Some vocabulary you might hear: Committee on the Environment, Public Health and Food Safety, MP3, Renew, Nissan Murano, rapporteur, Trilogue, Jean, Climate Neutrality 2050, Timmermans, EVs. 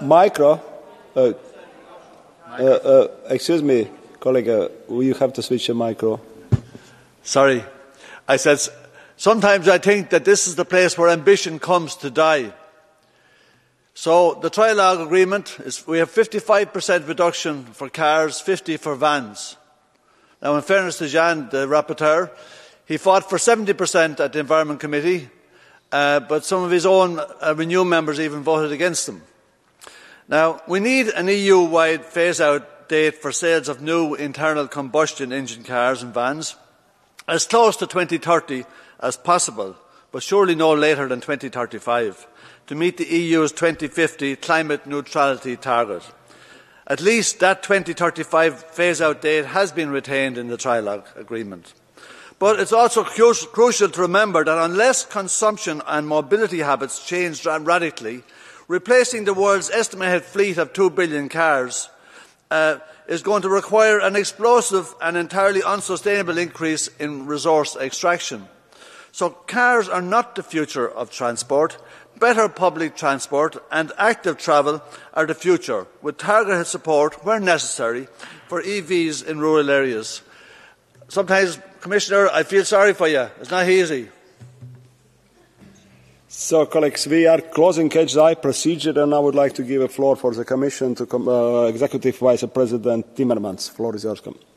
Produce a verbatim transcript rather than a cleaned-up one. micro. Uh, uh, uh, excuse me, colleague, uh, you have to switch the micro. Sorry. I said, sometimes I think that this is the place where ambition comes to die. So the Trilogue agreement is we have fifty-five percent reduction for cars, fifty percent for vans. Now, in fairness to Jean, the rapporteur, he fought for seventy percent at the Environment Committee, uh, but some of his own uh, Renew members even voted against them. Now, we need an E U-wide phase-out date for sales of new internal combustion engine cars and vans, as close to twenty thirty as possible, but surely no later than twenty thirty-five, to meet the E U's twenty fifty climate neutrality target. At least that twenty thirty-five phase-out date has been retained in the Trilogue agreement. But it's also cru crucial to remember that unless consumption and mobility habits change radically, replacing the world's estimated fleet of two billion cars uh, is going to require an explosive and entirely unsustainable increase in resource extraction. So cars are not the future of transport. Better public transport and active travel are the future, with targeted support where necessary for E Vs in rural areas. Sometimes, Commissioner, I feel sorry for you. It's not easy. So, colleagues, we are closing H D I procedure, and I would like to give a floor for the Commission to com uh, Executive Vice President Timmermans. Floor is yours.